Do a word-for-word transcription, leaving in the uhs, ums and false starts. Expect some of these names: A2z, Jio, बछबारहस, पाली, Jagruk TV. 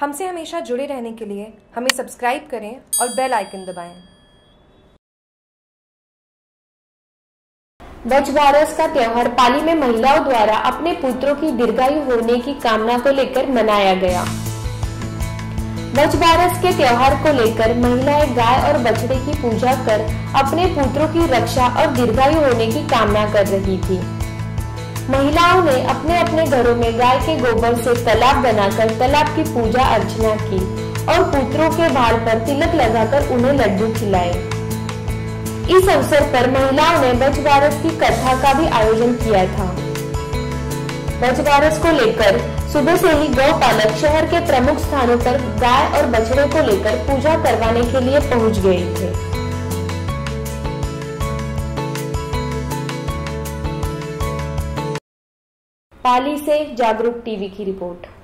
हमसे हमेशा जुड़े रहने के लिए हमें सब्सक्राइब करें और बेल आइकन दबाएं। बछबारहस का त्योहार पाली में महिलाओं द्वारा अपने पुत्रों की दीर्घायु होने की कामना को लेकर मनाया गया। बछबारहस के त्योहार को लेकर महिलाएं गाय और बछड़े की पूजा कर अपने पुत्रों की रक्षा और दीर्घायु होने की कामना कर रही थी। महिलाओं ने अपने अपने घरों में गाय के गोबर से तालाब बनाकर तालाब की पूजा अर्चना की और पुत्रों के बाल पर तिलक लगाकर उन्हें लड्डू खिलाए। इस अवसर पर महिलाओं ने बछबारहस की कथा का भी आयोजन किया था। बछबारहस को लेकर सुबह से ही गौपालक शहर के प्रमुख स्थानों पर गाय और बछड़े को लेकर पूजा करवाने के लिए पहुँच गए थे। पाली से जागरूक टीवी की रिपोर्ट।